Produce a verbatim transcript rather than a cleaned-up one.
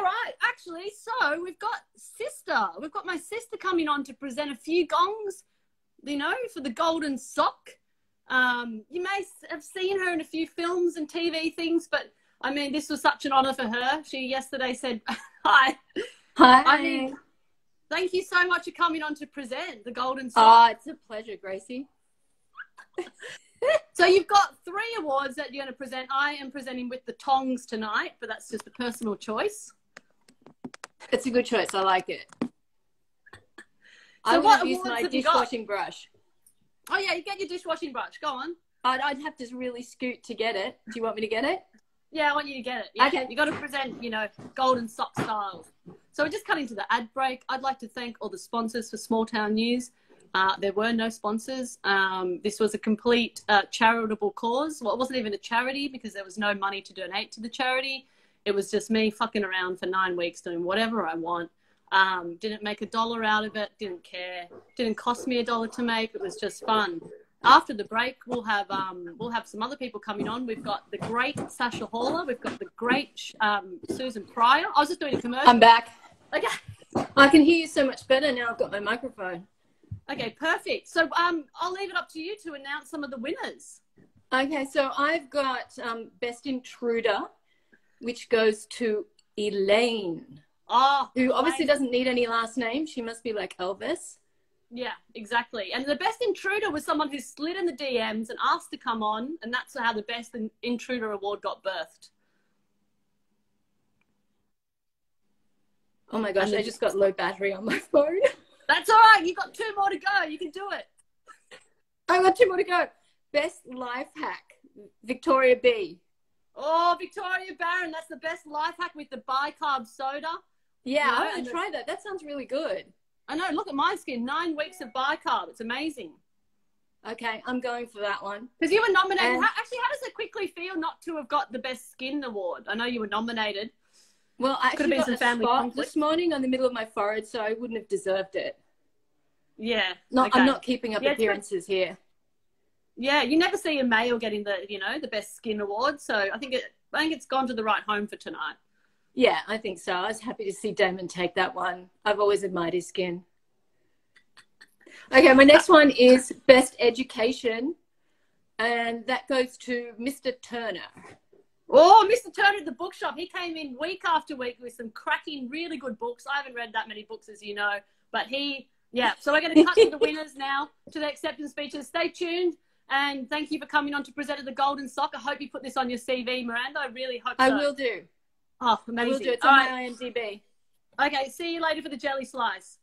all right, actually, so we've got sister. We've got my sister coming on to present a few gongs, you know, for the golden sock. Um, you may have seen her in a few films and T V things, but I mean, this was such an honor for her. She yesterday said, hi. Hi. I mean, thank you so much for coming on to present the golden sock. Oh, it's a pleasure, Gracie. So you've got three awards that you're going to present. I am presenting with the tongs tonight, but that's just a personal choice. It's a good choice. I like it. So I would use my dishwashing brush. Oh, yeah, you get your dishwashing brush. Go on. I'd, I'd have to really scoot to get it. Do you want me to get it? Yeah, I want you to get it. Yeah. Okay. You've got to present, you know, golden sock style. So we're just cutting to the ad break. I'd like to thank all the sponsors for Small Town News. Uh, there were no sponsors. Um, this was a complete uh, charitable cause. Well, it wasn't even a charity because there was no money to donate to the charity. It was just me fucking around for nine weeks doing whatever I want. Um, didn't make a dollar out of it. Didn't care. Didn't cost me a dollar to make. It was just fun. After the break, we'll have um, we'll have some other people coming on. We've got the great Sasha Haller. We've got the great um, Susan Pryor. I was just doing a commercial. I'm back. Okay. I can hear you so much better now. I've got my microphone. Okay, perfect. So um, I'll leave it up to you to announce some of the winners. Okay, so I've got um, Best Intruder, which goes to Elaine. Oh, who obviously Elaine doesn't need any last name. She must be like Elvis. Yeah, exactly. And the Best Intruder was someone who slid in the D Ms and asked to come on, and that's how the Best Intruder award got birthed. Oh, my gosh, I just got low battery on my phone. That's all right. You've got two more to go. You can do it. I got two more to go. Best life hack, Victoria B. Oh, Victoria Baron. That's the best life hack with the bicarb soda. Yeah, you know, I'm going to try that. That sounds really good. I know. Look at my skin. Nine weeks of bicarb. It's amazing. Okay, I'm going for that one. Because you were nominated. And how, actually, how does it quickly feel not to have got the Best Skin Award? I know you were nominated. Well, I actually got a spot this morning on the middle of my forehead, so I wouldn't have deserved it. Yeah. Not, okay. I'm not keeping up yeah, appearances here. Yeah, you never see a male getting the, you know, the Best Skin Award, so I think, it, I think it's gone to the right home for tonight. Yeah, I think so. I was happy to see Damon take that one. I've always admired his skin. Okay, my next one is Best Education, and that goes to Mister Turner. Oh, Mister Turner at the bookshop. He came in week after week with some cracking, really good books. I haven't read that many books, as you know. But he, yeah. So we're going to cut to the winners now, to the acceptance speeches. Stay tuned. And thank you for coming on to present at the Golden Sock. I hope you put this on your C V, Miranda. I really hope so. I will do. Oh, amazing. I will do. It's on my I M D B. Okay, see you later for the jelly slice.